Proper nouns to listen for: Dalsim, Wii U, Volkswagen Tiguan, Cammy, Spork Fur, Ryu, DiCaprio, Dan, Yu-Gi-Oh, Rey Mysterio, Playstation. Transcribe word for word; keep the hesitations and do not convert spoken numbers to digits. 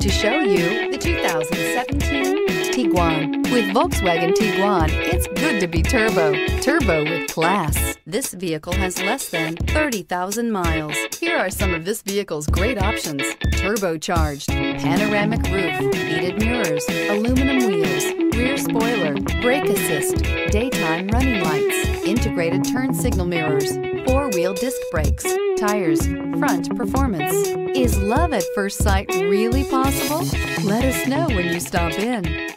to show you the two thousand seventeen Tiguan. With Volkswagen Tiguan, it's good to be turbo. Turbo with class. This vehicle has less than thirty thousand miles. Here are some of this vehicle's great options: turbocharged, panoramic roof, heated mirrors, aluminum wheels, rear spoiler, brake assist, daytime running lights, integrated turn signal mirrors, four-wheel disc brakes, tires, front performance. Is love at first sight really possible? Let us know when you stop in.